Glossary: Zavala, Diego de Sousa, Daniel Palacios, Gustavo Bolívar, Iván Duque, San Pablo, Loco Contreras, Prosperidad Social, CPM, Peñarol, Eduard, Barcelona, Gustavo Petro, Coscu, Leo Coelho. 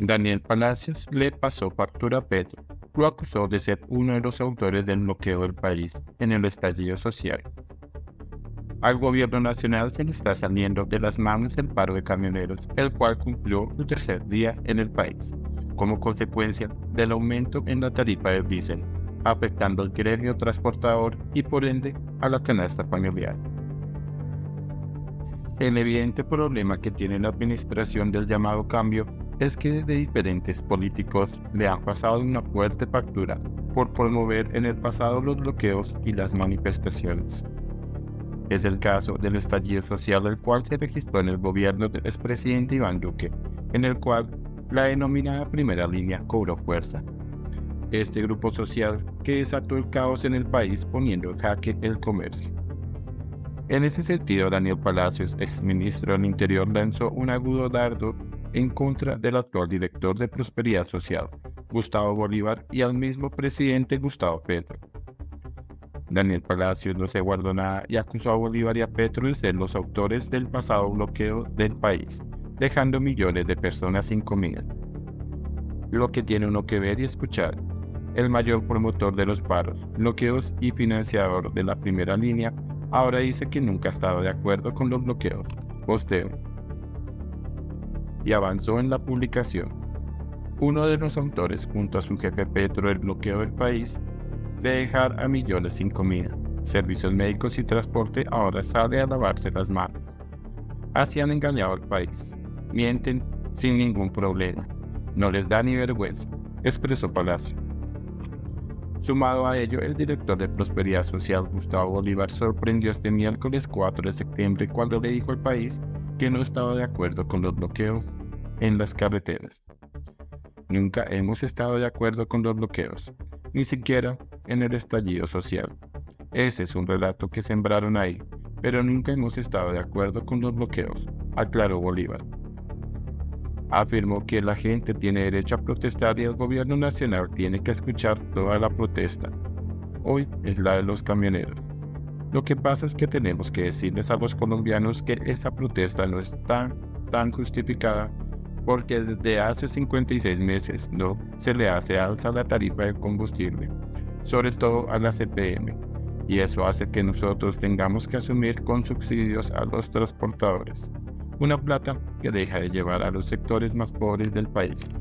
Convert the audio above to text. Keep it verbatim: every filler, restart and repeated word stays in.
Daniel Palacios le pasó factura a Petro, lo acusó de ser uno de los autores del bloqueo del país en el estallido social. Al gobierno nacional se le está saliendo de las manos el paro de camioneros, el cual cumplió su tercer día en el país, como consecuencia del aumento en la tarifa del diésel, afectando al gremio transportador y por ende a la canasta familiar. El evidente problema que tiene la administración del llamado cambio es que desde diferentes políticos le han pasado una fuerte factura por promover en el pasado los bloqueos y las manifestaciones. Es el caso del estallido social, el cual se registró en el gobierno del expresidente Iván Duque, en el cual la denominada primera línea cobró fuerza. Este grupo social que desató el caos en el país poniendo en jaque el comercio. En ese sentido, Daniel Palacios, exministro del Interior, lanzó un agudo dardo en contra del actual director de Prosperidad Social, Gustavo Bolívar, y al mismo presidente Gustavo Petro. Daniel Palacios no se guardó nada y acusó a Bolívar y a Petro de ser los autores del pasado bloqueo del país, dejando millones de personas sin comida. Lo que tiene uno que ver y escuchar. El mayor promotor de los paros, bloqueos y financiador de la primera línea, ahora dice que nunca ha estado de acuerdo con los bloqueos. Posteo. Y avanzó en la publicación. Uno de los autores, junto a su jefe Petro, del bloqueo del país, de dejar a millones sin comida, servicios médicos y transporte, ahora sale a lavarse las manos. Así han engañado al país. Mienten sin ningún problema. No les da ni vergüenza, expresó Palacio. Sumado a ello, el director de Prosperidad Social, Gustavo Bolívar, sorprendió este miércoles cuatro de septiembre cuando le dijo al país que no estaba de acuerdo con los bloqueos en las carreteras. Nunca hemos estado de acuerdo con los bloqueos, ni siquiera en el estallido social. Ese es un relato que sembraron ahí, pero nunca hemos estado de acuerdo con los bloqueos, aclaró Bolívar. Afirmó que la gente tiene derecho a protestar y el gobierno nacional tiene que escuchar toda la protesta. Hoy es la de los camioneros. Lo que pasa es que tenemos que decirles a los colombianos que esa protesta no es tan, tan justificada porque desde hace cincuenta y seis meses no se le hace alza la tarifa de combustible, sobre todo a la C P M, y eso hace que nosotros tengamos que asumir con subsidios a los transportadores. Una plata que deja de llevar a los sectores más pobres del país.